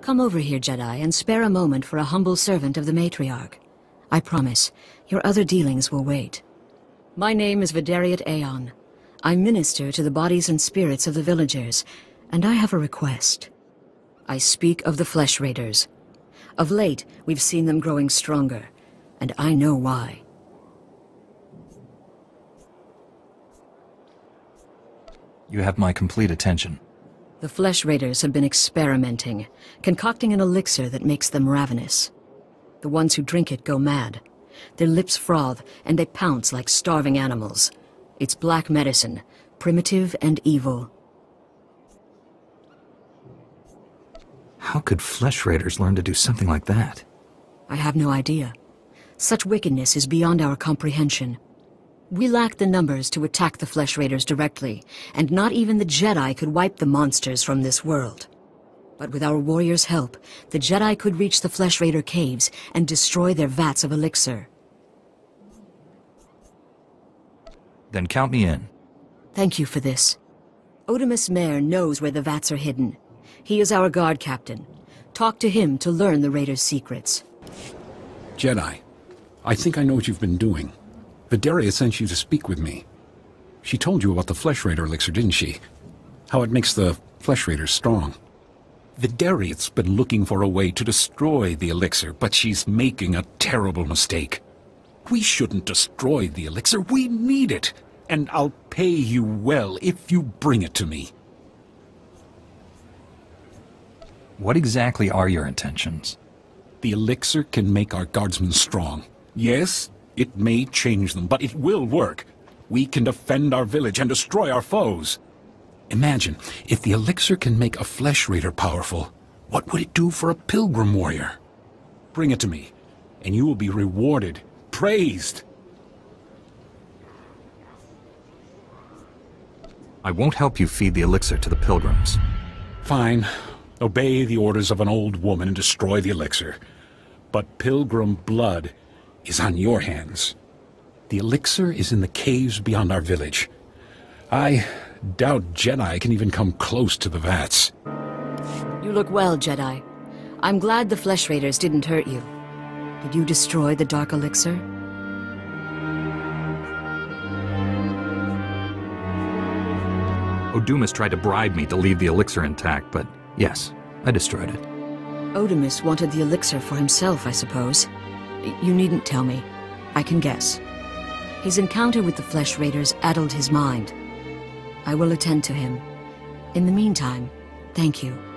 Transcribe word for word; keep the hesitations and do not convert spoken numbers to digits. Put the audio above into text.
Come over here, Jedi, and spare a moment for a humble servant of the Matriarch. I promise, your other dealings will wait. My name is Vidariat Aeon. I minister to the bodies and spirits of the villagers, and I have a request. I speak of the Flesh Raiders. Of late, we've seen them growing stronger, and I know why. You have my complete attention. The Flesh Raiders have been experimenting, concocting an elixir that makes them ravenous. The ones who drink it go mad. Their lips froth, and they pounce like starving animals. It's black medicine, primitive and evil. How could Flesh Raiders learn to do something like that? I have no idea. Such wickedness is beyond our comprehension. We lack the numbers to attack the Flesh Raiders directly, and not even the Jedi could wipe the monsters from this world. But with our warriors' help, the Jedi could reach the Flesh Raider caves and destroy their vats of elixir. Then count me in. Thank you for this. Odomus Mare knows where the vats are hidden. He is our guard captain. Talk to him to learn the Raiders' secrets. Jedi, I think I know what you've been doing. Vidariat sent you to speak with me. She told you about the Flesh Raider elixir, didn't she? How it makes the Flesh Raiders strong. Vidariat's been looking for a way to destroy the elixir, but she's making a terrible mistake. We shouldn't destroy the elixir, we need it! And I'll pay you well if you bring it to me. What exactly are your intentions? The elixir can make our guardsmen strong. Yes, it may change them, but it will work. We can defend our village and destroy our foes. Imagine, if the elixir can make a Flesh Raider powerful, what would it do for a pilgrim warrior? Bring it to me, and you will be rewarded. Praised. I won't help you feed the elixir to the pilgrims. Fine. Obey the orders of an old woman and destroy the elixir. But pilgrim blood is on your hands. The elixir is in the caves beyond our village. I doubt Jedi can even come close to the vats. You look well, Jedi. I'm glad the Flesh Raiders didn't hurt you. Did you destroy the dark elixir? Odomus tried to bribe me to leave the elixir intact, but yes, I destroyed it. Odomus wanted the elixir for himself, I suppose. You needn't tell me. I can guess. His encounter with the Flesh Raiders addled his mind. I will attend to him. In the meantime, thank you.